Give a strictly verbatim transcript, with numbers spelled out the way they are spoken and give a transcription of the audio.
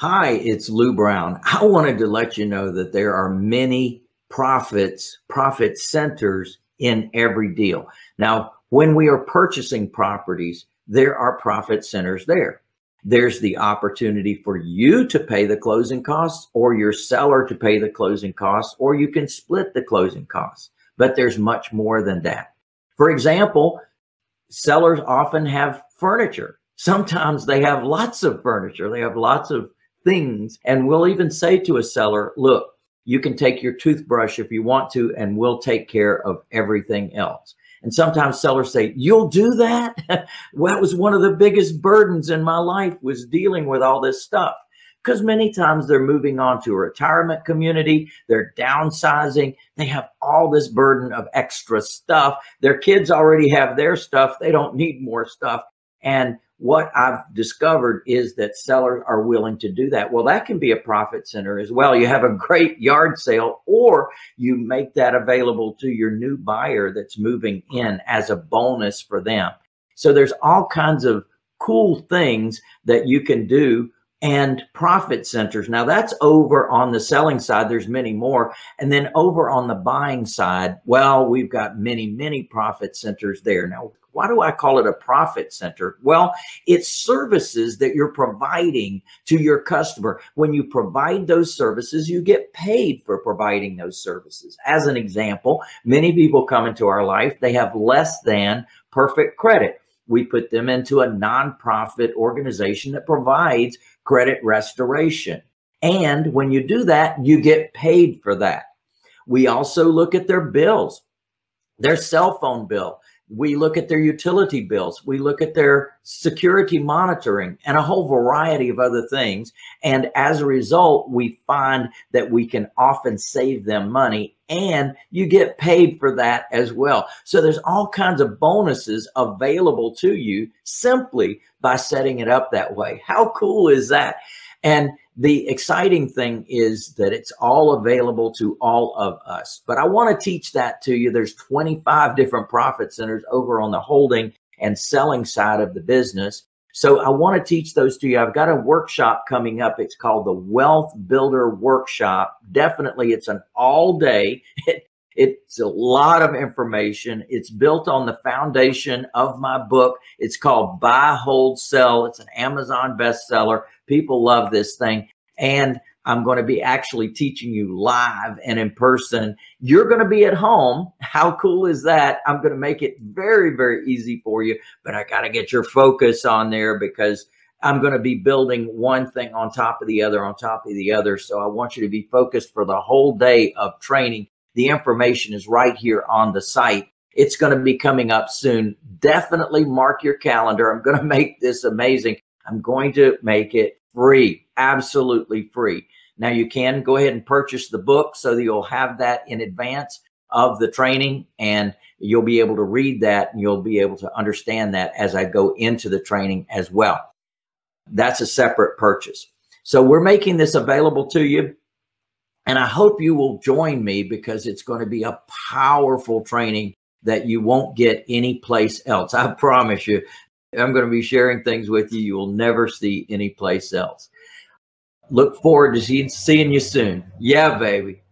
Hi, it's Lou Brown. I wanted to let you know that there are many profits, profit centers in every deal. Now, when we are purchasing properties, there are profit centers there. There's the opportunity for you to pay the closing costs or your seller to pay the closing costs, or you can split the closing costs, but there's much more than that. For example, sellers often have furniture. Sometimes they have lots of furniture. They have lots of things, and we'll even say to a seller, look, you can take your toothbrush if you want to, and we'll take care of everything else. And sometimes sellers say, you'll do that? Well, that was one of the biggest burdens in my life, was dealing with all this stuff, because many times they're moving on to a retirement community, they're downsizing, they have all this burden of extra stuff. Their kids already have their stuff, they don't need more stuff. And what I've discovered is that sellers are willing to do that. Well, that can be a profit center as well. You have a great yard sale, or you make that available to your new buyer that's moving in as a bonus for them. So there's all kinds of cool things that you can do, and profit centers. Now, that's over on the selling side. There's many more. And then over on the buying side, well, we've got many, many profit centers there. Now, why do I call it a profit center? Well, it's services that you're providing to your customer. When you provide those services, you get paid for providing those services. As an example, many people come into our life, they have less than perfect credit. We put them into a nonprofit organization that provides credit restoration. And when you do that, you get paid for that. We also look at their bills, their cell phone bill. We look at their utility bills. We look at their security monitoring and a whole variety of other things. And as a result, we find that we can often save them money, and you get paid for that as well. So there's all kinds of bonuses available to you simply by setting it up that way. How cool is that? And the exciting thing is that it's all available to all of us. But I want to teach that to you. There's twenty-five different profit centers over on the holding and selling side of the business. So I want to teach those to you. I've got a workshop coming up. It's called the Wealth Builder Workshop. Definitely, it's an all-day. It, it's a lot of information. It's built on the foundation of my book. It's called Buy, Hold, Sell. It's an Amazon bestseller. People love this thing. And I'm going to be actually teaching you live and in person. You're going to be at home. How cool is that? I'm going to make it very, very easy for you, but I got to get your focus on there, because I'm going to be building one thing on top of the other, on top of the other. So I want you to be focused for the whole day of training. The information is right here on the site. It's going to be coming up soon. Definitely mark your calendar. I'm going to make this amazing. I'm going to make it free, absolutely free. Now, you can go ahead and purchase the book so that you'll have that in advance of the training, and you'll be able to read that, and you'll be able to understand that as I go into the training as well. That's a separate purchase. So we're making this available to you, and I hope you will join me, because it's going to be a powerful training that you won't get anyplace else. I promise you. I'm going to be sharing things with you you will never see anyplace else. Look forward to seeing you soon. Yeah, baby.